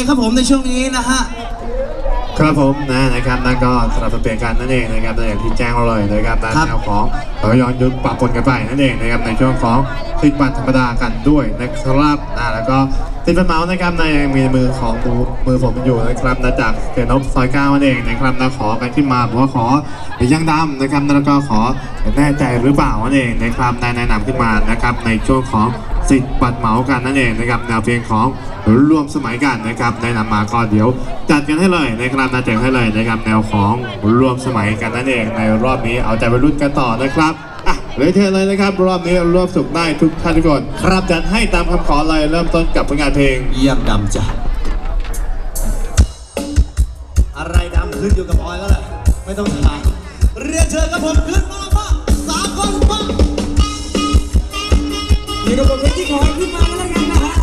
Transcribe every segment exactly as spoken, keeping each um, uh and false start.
ครับผมในช่วงนี้นะฮะครับผมนะนะครับนั่นก็สำหรับเปลี่ยนกันนั่นเองนะครับในอย่างที่แจ้งเราเลยนะครับตามแนวของเราย้อนยุคปะปนกันไปนั่นเองนะครับในช่วงของติดบัตรธรรมดากันด้วยนะครับนะแล้วก็ติดเป็นเมาส์นะครับในมีมือของมือผมอยู่นะครับนะจากเสียนบซอยเก้านั่นเองนะครับนะขอกันขึ้นมาบอกว่าขอหรือยังดำนะครับแล้วก็ขอแน่ใจหรือเปล่านั่นเองนะครับได้แนะนำขึ้นมานะครับในช่วงของติดบัตรเหมากันนั่นเองนะครับแนวเพลงของร่วมสมัยกันนะครับได้นำมาก็เดี๋ยวจัดกันให้เลยนะครับนะแจกให้เลยนะครับแนวของร่วมสมัยกันนั่นเองในรอบนี้เอาใจไปรุ่นกันต่อนะครับอ่ะเลยเทเลยนะครับรอบนี้ร่วมสุขได้ทุกท่านทุกคนครับจัดให้ตามคำขอเลยเริ่มต้นกับผลงานเพลงเยี่ยมดำจ้ะอะไรดำขึ้นอยู่กับออยแล้วแหละไม่ต้องถามเรียนเชิญกับผมขึ้นมาบ้างสามคนบ้างมีระบบที่ขอขึ้นมาแล้วกันนะฮะ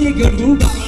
ที่เกิดรู้บ้าง